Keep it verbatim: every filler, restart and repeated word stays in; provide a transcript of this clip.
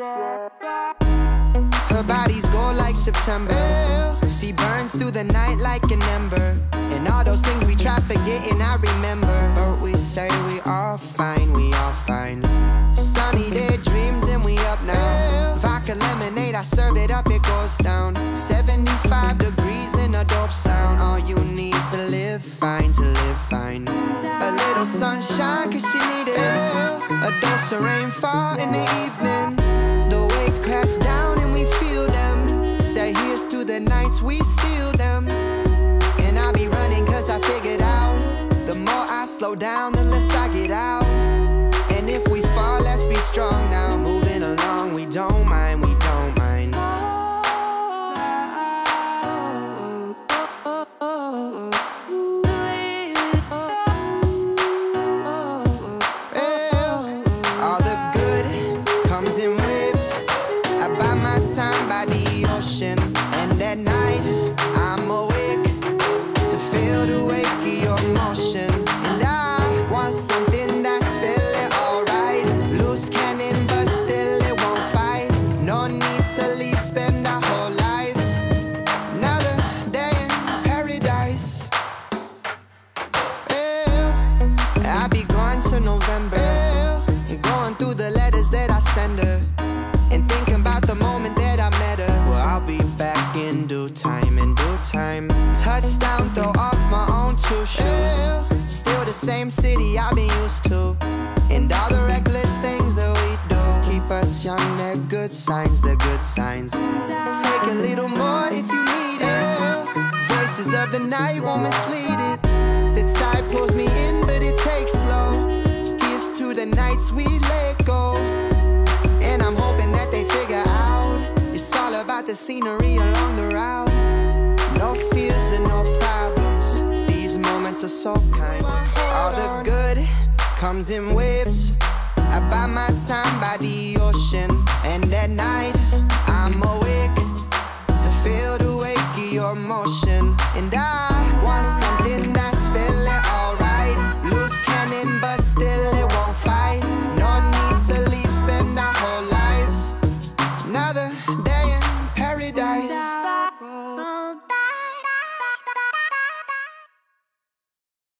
Her body's gold like September. She burns through the night like an ember. And all those things we try forgetting, I remember. But we say we all fine, we all fine. Sunny day dreams and we up now. Vodka lemonade, I serve it up, it goes down. seventy-five degrees in a dope sound. All you need to live fine, to live fine. A little sunshine cause she need it. A dose of rainfall in the evening. The waves crash down and we feel them. Say here's through the nights, we steal them. And I be running cause I figured out, the more I slow down, the less I get out. And if we fall, let's be strong now. Moving along, we don't mind, we don't mind. Yeah. All the good comes in waves. I buy my time by the ocean. And at night, I'm awake to feel the wake of your emotion. And I want something that's November, going through the letters that I send her, and thinking about the moment that I met her. Well, I'll be back in due time, in due time. Touchdown, throw off my own two shoes. Still the same city I've been used to, and all the reckless things that we do keep us young. They're good signs, they're good signs. Take a little more if you need it. Voices of the night won't mislead it. The tide pulls me in, but it takes slow. To the nights we let go. And I'm hoping that they figure out, it's all about the scenery along the route. No fears and no problems, these moments are so kind. All the good comes in waves. I buy my time by the ocean. And at night, I'm awake to feel the wake of your motion. And I want something that's feeling alright. Loose cannon, but still it won't fight. No need to leave, spend our whole lives. Another day in paradise.